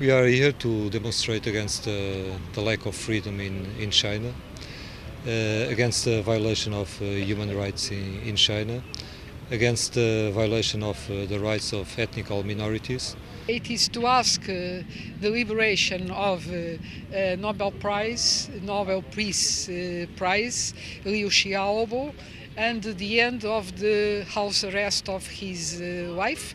We are here to demonstrate against the lack of freedom in China, against the violation of human rights in China, against the violation of the rights of ethnical minorities. It is to ask the liberation of Nobel Peace Prize, Liu Xiaobo, and the end of the house arrest of his wife.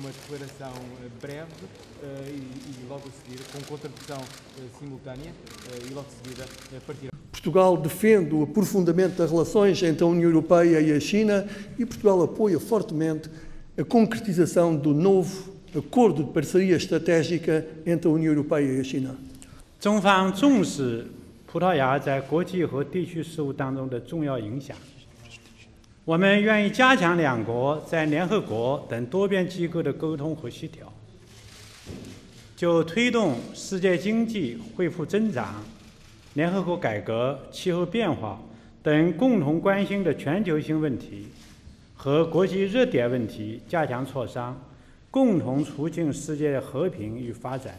Uma declaração breve e logo a seguir, com contradição simultânea e logo a seguir a partir. Portugal defende o aprofundamento das relações entre a União Europeia e a China e Portugal apoia fortemente a concretização do novo acordo de parceria estratégica entre a União Europeia e a China. 中方重视葡萄牙在国际和地区事务当中的重要影响。 我们愿意加强两国在联合国等多边机构的沟通和协调，就推动世界经济恢复增长、联合国改革、气候变化等共同关心的全球性问题和国际热点问题加强磋商，共同促进世界的和平与发展。